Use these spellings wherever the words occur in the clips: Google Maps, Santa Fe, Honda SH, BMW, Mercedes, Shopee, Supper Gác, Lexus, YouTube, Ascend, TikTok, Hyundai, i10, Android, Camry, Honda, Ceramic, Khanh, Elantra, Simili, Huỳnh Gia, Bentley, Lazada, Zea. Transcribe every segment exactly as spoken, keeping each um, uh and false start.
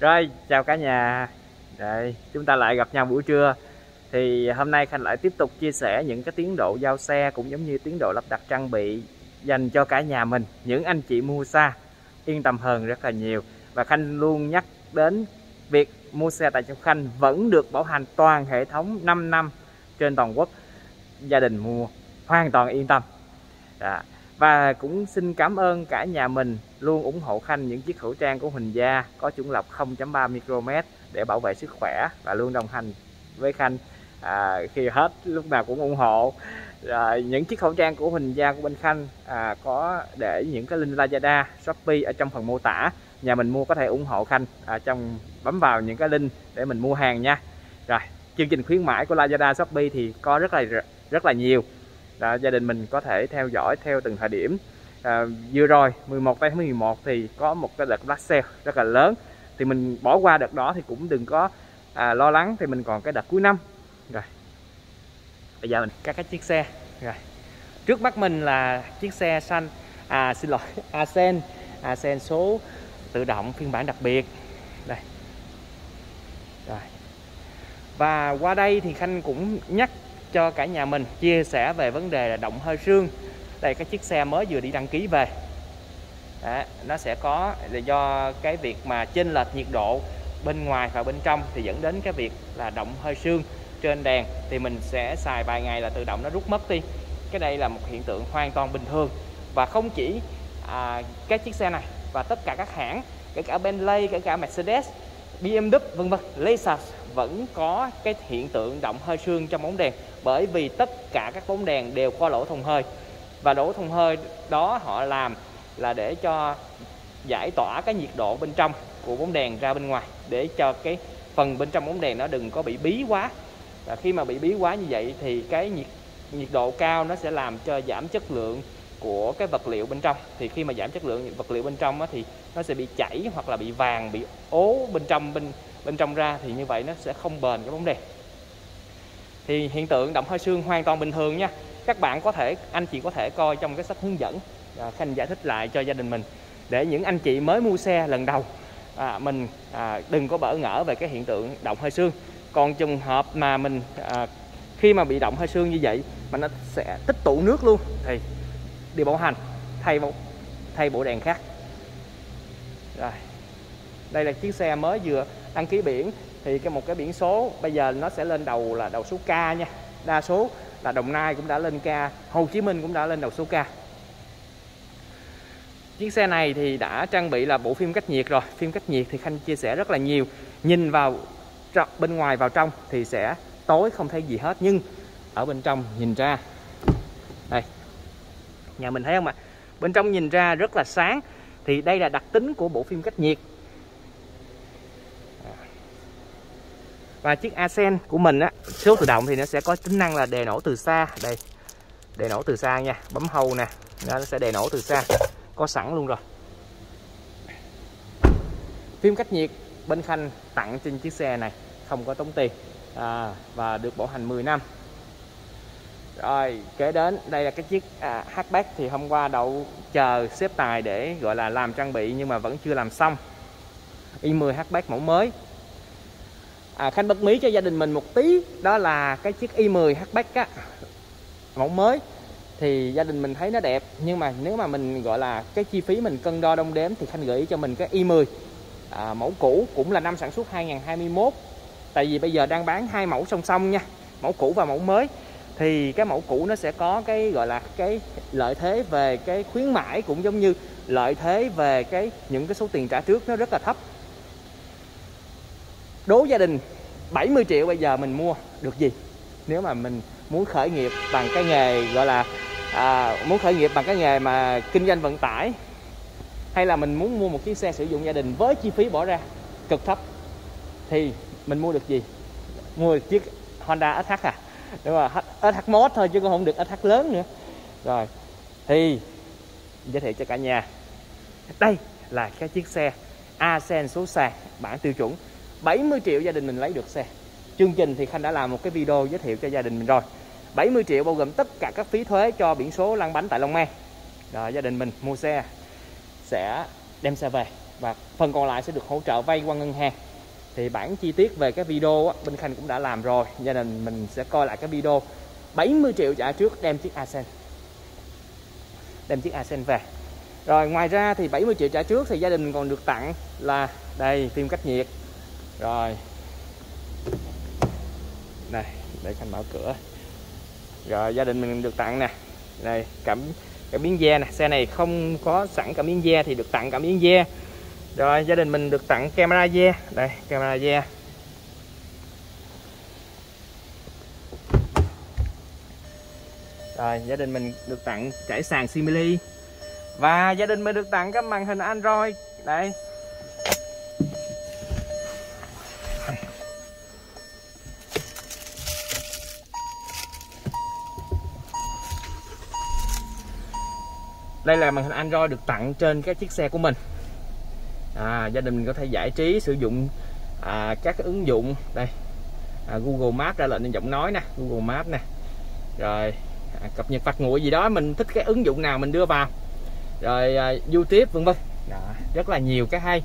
Rồi, chào cả nhà. Đây, chúng ta lại gặp nhau buổi trưa. Thì hôm nay Khanh lại tiếp tục chia sẻ những cái tiến độ giao xe cũng giống như tiến độ lắp đặt trang bị dành cho cả nhà mình, những anh chị mua xa yên tâm hơn rất là nhiều. Và Khanh luôn nhắc đến việc mua xe tại chỗ Khanh vẫn được bảo hành toàn hệ thống năm năm trên toàn quốc. Gia đình mua hoàn toàn yên tâm. Đó. Và cũng xin cảm ơn cả nhà mình luôn ủng hộ Khanh những chiếc khẩu trang của Huỳnh Gia có chủng lọc không phẩy ba micromet để bảo vệ sức khỏe và luôn đồng hành với Khanh à, khi hết lúc nào cũng ủng hộ. Rồi, những chiếc khẩu trang của Huỳnh Gia của bên Khanh à, có để những cái link Lazada, Shopee ở trong phần mô tả. Nhà mình mua có thể ủng hộ Khanh à, trong bấm vào những cái link để mình mua hàng nha. Rồi, chương trình khuyến mãi của Lazada, Shopee thì có rất là rất là nhiều. Đó, gia đình mình có thể theo dõi theo từng thời điểm. À, vừa rồi mười một tháng mười một thì có một cái đợt Black Sale rất là lớn, thì mình bỏ qua đợt đó thì cũng đừng có à, lo lắng, thì mình còn cái đợt cuối năm. Rồi bây giờ mình các cái chiếc xe rồi trước mắt mình là chiếc xe xanh à xin lỗi Ascend Ascend số tự động phiên bản đặc biệt đây. Rồi, và qua đây thì Khanh cũng nhắc cho cả nhà mình chia sẻ về vấn đề là động hơi sương. Đây, cái chiếc xe mới vừa đi đăng ký về. Đó, nó sẽ có là do cái việc mà chênh lệch nhiệt độ bên ngoài và bên trong thì dẫn đến cái việc là động hơi sương trên đèn, thì mình sẽ xài vài ngày là tự động nó rút mất đi. Cái đây là một hiện tượng hoàn toàn bình thường, và không chỉ à, cái chiếc xe này và tất cả các hãng, kể cả Bentley, kể cả Mercedes, bê em vê vân vân, Lexus vẫn có cái hiện tượng động hơi sương trong bóng đèn, bởi vì tất cả các bóng đèn đều có lỗ thông hơi, và lỗ thông hơi đó họ làm là để cho giải tỏa cái nhiệt độ bên trong của bóng đèn ra bên ngoài, để cho cái phần bên trong bóng đèn nó đừng có bị bí quá. Và khi mà bị bí quá như vậy thì cái nhiệt, nhiệt độ cao nó sẽ làm cho giảm chất lượng của cái vật liệu bên trong, thì khi mà giảm chất lượng vật liệu bên trong á, thì nó sẽ bị chảy hoặc là bị vàng, bị ố bên trong bên bên trong ra, thì như vậy nó sẽ không bền cái bóng đèn. Thì hiện tượng động hơi sương hoàn toàn bình thường nha. Các bạn có thể, anh chị có thể coi trong cái sách hướng dẫn, à, Khanh giải thích lại cho gia đình mình, để những anh chị mới mua xe lần đầu à, mình à, đừng có bỡ ngỡ về cái hiện tượng động hơi sương. Còn trường hợp mà mình à, khi mà bị động hơi sương như vậy mà nó sẽ tích tụ nước luôn thì đi bảo hành, thay bộ, thay bộ đèn khác. Rồi, đây là chiếc xe mới vừa đăng ký biển, thì cái một cái biển số bây giờ nó sẽ lên đầu là đầu số K nha. Đa số là Đồng Nai cũng đã lên K, Hồ Chí Minh cũng đã lên đầu số K. Chiếc xe này thì đã trang bị là bộ phim cách nhiệt rồi. Phim cách nhiệt thì Khanh chia sẻ rất là nhiều. Nhìn vào bên ngoài vào trong thì sẽ tối không thấy gì hết, nhưng ở bên trong nhìn ra đây, nhà mình thấy không ạ? À? Bên trong nhìn ra rất là sáng, thì đây là đặc tính của bộ phim cách nhiệt. Và chiếc Ascend của mình á, số tự động thì nó sẽ có tính năng là đề nổ từ xa. Đây, đề nổ từ xa nha, bấm hâu nè, nó sẽ đề nổ từ xa, có sẵn luôn rồi. Phim cách nhiệt bên Khanh tặng trên chiếc xe này, không có tốn tiền à, và được bảo hành mười năm. Rồi, kế đến đây là cái chiếc à, hatchback, thì hôm qua đậu chờ xếp tài để gọi là làm trang bị nhưng mà vẫn chưa làm xong. i mười hatchback mẫu mới. À, Khanh bật mí cho gia đình mình một tí, đó là cái chiếc i mười hatchback á, mẫu mới thì gia đình mình thấy nó đẹp, nhưng mà nếu mà mình gọi là cái chi phí mình cân đo đong đếm thì Khanh gửi cho mình cái i mười à, mẫu cũ, cũng là năm sản xuất hai nghìn không trăm hai mươi mốt. Tại vì bây giờ đang bán hai mẫu song song nha, mẫu cũ và mẫu mới. Thì cái mẫu cũ nó sẽ có cái gọi là cái lợi thế về cái khuyến mãi, cũng giống như lợi thế về cái những cái số tiền trả trước nó rất là thấp. Đố gia đình bảy mươi triệu bây giờ mình mua được gì? Nếu mà mình muốn khởi nghiệp bằng cái nghề gọi là à, muốn khởi nghiệp bằng cái nghề mà kinh doanh vận tải, hay là mình muốn mua một chiếc xe sử dụng gia đình với chi phí bỏ ra cực thấp, thì mình mua được gì? Mua được chiếc Honda ét hát à? Đúng rồi, ét hát mod thôi chứ cũng không được ét hát lớn nữa. Rồi, thì giới thiệu cho cả nhà, đây là cái chiếc xe Ascend số sàn bản tiêu chuẩn, bảy mươi triệu gia đình mình lấy được xe. Chương trình thì Khanh đã làm một cái video giới thiệu cho gia đình mình rồi. bảy mươi triệu bao gồm tất cả các phí thuế cho biển số lăn bánh tại Long An. Rồi, gia đình mình mua xe sẽ đem xe về và phần còn lại sẽ được hỗ trợ vay qua ngân hàng. Thì bản chi tiết về cái video á, bên Khanh cũng đã làm rồi, cho nên mình sẽ coi lại cái video bảy mươi triệu trả trước đem chiếc Ascend đem chiếc Ascend về. Rồi ngoài ra thì bảy mươi triệu trả trước thì gia đình còn được tặng là đây, phim cách nhiệt. Rồi này, để Khanh mở cửa. Rồi gia đình mình được tặng nè, này cảm cảm biến Zea nè, xe này không có sẵn cảm biến Zea thì được tặng cảm biến Zea. Rồi gia đình mình được tặng camera Zea, đây camera Zea. Rồi gia đình mình được tặng trải sàn Simili và gia đình mình được tặng cái màn hình Android đây. Đây là màn hình Android được tặng trên các chiếc xe của mình. À, gia đình mình có thể giải trí sử dụng à, các cái ứng dụng đây, à, Google Maps ra lệnh trên giọng nói nè, Google Maps nè, rồi à, cập nhật phạt nguội gì đó, mình thích cái ứng dụng nào mình đưa vào, rồi à, YouTube vân vân, rất là nhiều cái hay.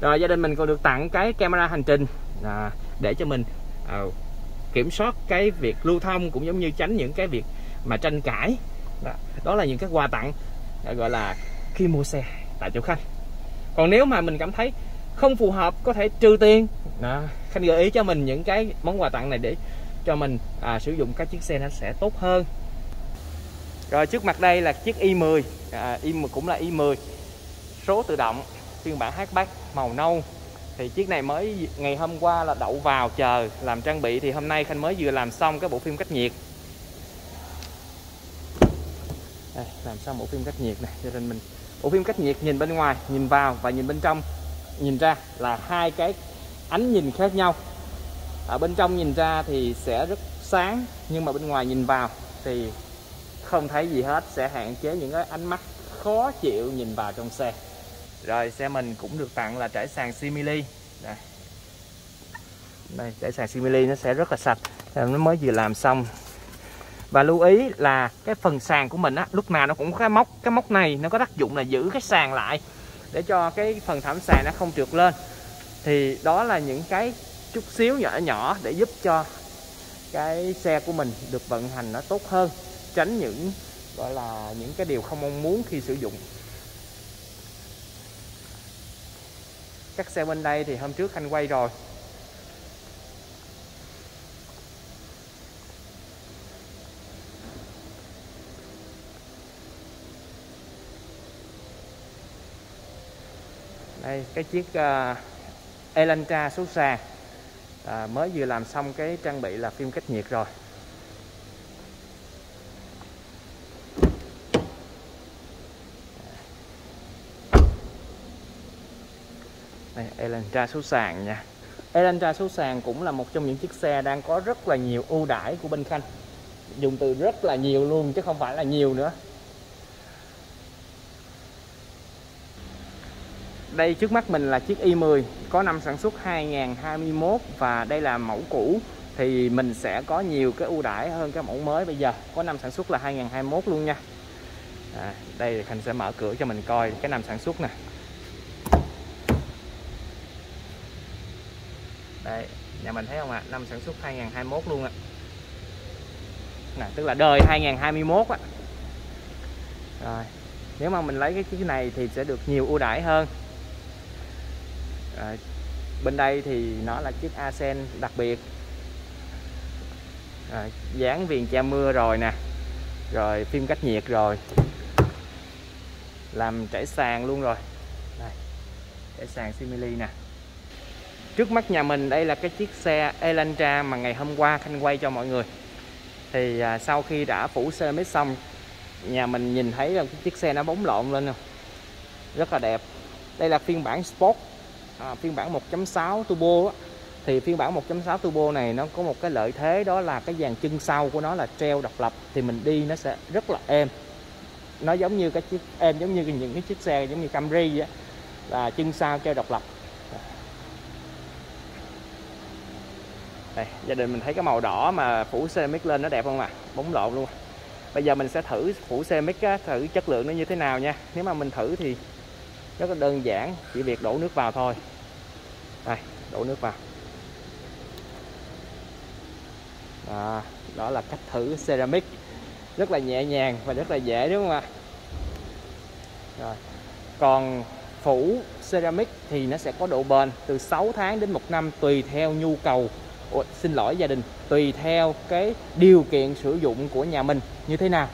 Rồi gia đình mình còn được tặng cái camera hành trình à, để cho mình à, kiểm soát cái việc lưu thông cũng giống như tránh những cái việc mà tranh cãi. Đó, đó là những cái quà tặng gọi là khi mua xe tại chỗ Khanh. Còn nếu mà mình cảm thấy không phù hợp có thể trừ tiền. Đó, Khanh gợi ý cho mình những cái món quà tặng này để cho mình à, sử dụng các chiếc xe nó sẽ tốt hơn. Rồi trước mặt đây là chiếc i mười, à, i mười cũng là i mười số tự động phiên bản hatchback màu nâu. Thì chiếc này mới ngày hôm qua là đậu vào chờ làm trang bị, thì hôm nay Khanh mới vừa làm xong cái bộ phim cách nhiệt. Đây, làm xong bộ phim cách nhiệt này cho nên mình bộ phim cách nhiệt nhìn bên ngoài, nhìn vào và nhìn bên trong, nhìn ra là hai cái ánh nhìn khác nhau. Ở bên trong nhìn ra thì sẽ rất sáng, nhưng mà bên ngoài nhìn vào thì không thấy gì hết, sẽ hạn chế những cái ánh mắt khó chịu nhìn vào trong xe. Rồi xe mình cũng được tặng là trải sàn Simili. Đây, đây trải sàn Simili nó sẽ rất là sạch, nó mới vừa làm xong. Và lưu ý là cái phần sàn của mình á, lúc nào nó cũng có cái móc, cái móc này nó có tác dụng là giữ cái sàn lại để cho cái phần thảm sàn nó không trượt lên. Thì đó là những cái chút xíu nhỏ nhỏ để giúp cho cái xe của mình được vận hành nó tốt hơn, tránh những gọi là những cái điều không mong muốn khi sử dụng. Các xe bên đây thì hôm trước Khanh quay rồi. Đây, cái chiếc uh, Elantra số sàn à, mới vừa làm xong cái trang bị là phim cách nhiệt rồi. Đây, Elantra số sàn nha. Elantra số sàn cũng là một trong những chiếc xe đang có rất là nhiều ưu đãi của bên Khanh. Dùng từ rất là nhiều luôn chứ không phải là nhiều nữa. Đây trước mắt mình là chiếc i mười có năm sản xuất hai nghìn không trăm hai mươi mốt và đây là mẫu cũ, thì mình sẽ có nhiều cái ưu đãi hơn cái mẫu mới bây giờ, có năm sản xuất là hai nghìn không trăm hai mươi mốt luôn nha. À, đây Khanh sẽ mở cửa cho mình coi cái năm sản xuất nè. Đây, nhà mình thấy không ạ? À? Năm sản xuất hai nghìn không trăm hai mươi mốt luôn ạ. Nè, tức là đời hai nghìn không trăm hai mươi mốt á. Rồi, nếu mà mình lấy cái chiếc này thì sẽ được nhiều ưu đãi hơn. À, bên đây thì nó là chiếc Ascend đặc biệt, à, dán viền che mưa rồi nè, rồi phim cách nhiệt rồi, làm trải sàn luôn rồi. Đây, trải sàn Simili nè. Trước mắt nhà mình đây là cái chiếc xe Elantra mà ngày hôm qua Khanh quay cho mọi người. Thì à, sau khi đã phủ ceramic xong, nhà mình nhìn thấy là cái chiếc xe nó bóng lộn lên, rất là đẹp. Đây là phiên bản Sport. À, phiên bản một chấm sáu turbo á, thì phiên bản một chấm sáu turbo này nó có một cái lợi thế, đó là cái dàn chân sau của nó là treo độc lập, thì mình đi nó sẽ rất là êm. Nó giống như cái chiếc êm giống như những cái chiếc xe giống như Camry vậy á, là chân sau treo độc lập. Đây, gia đình mình thấy cái màu đỏ mà phủ ceramic lên nó đẹp không ạ? À? Bóng lộn luôn. Bây giờ mình sẽ thử phủ ceramic á, thử chất lượng nó như thế nào nha. Nếu mà mình thử thì rất là đơn giản, chỉ việc đổ nước vào thôi. Đây, đổ nước vào. Đó, đó là cách thử ceramic rất là nhẹ nhàng và rất là dễ, đúng không ạ? Rồi. Còn phủ ceramic thì nó sẽ có độ bền từ sáu tháng đến một năm, tùy theo nhu cầu, Ủa, xin lỗi gia đình, tùy theo cái điều kiện sử dụng của nhà mình như thế nào.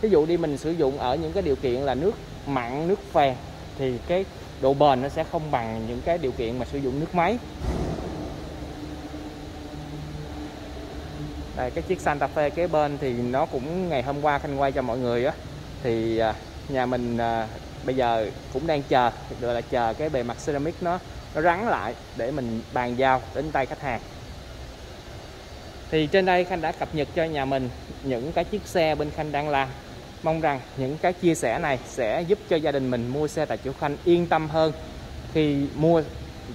Ví dụ đi mình sử dụng ở những cái điều kiện là nước mặn, nước phèn thì cái độ bền nó sẽ không bằng những cái điều kiện mà sử dụng nước máy. Đây, cái chiếc Santa Fe kế bên thì nó cũng ngày hôm qua Khanh quay cho mọi người á, thì nhà mình à, bây giờ cũng đang chờ, thực sự là chờ cái bề mặt ceramic nó nó rắn lại để mình bàn giao đến tay khách hàng. Thì trên đây Khanh đã cập nhật cho nhà mình những cái chiếc xe bên Khanh đang làm. Mong rằng những cái chia sẻ này sẽ giúp cho gia đình mình mua xe tại chỗ Khanh yên tâm hơn khi mua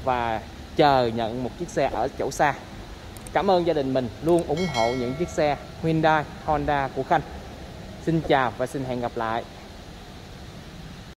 và chờ nhận một chiếc xe ở chỗ xa. Cảm ơn gia đình mình luôn ủng hộ những chiếc xe Hyundai, Honda của Khanh. Xin chào và xin hẹn gặp lại.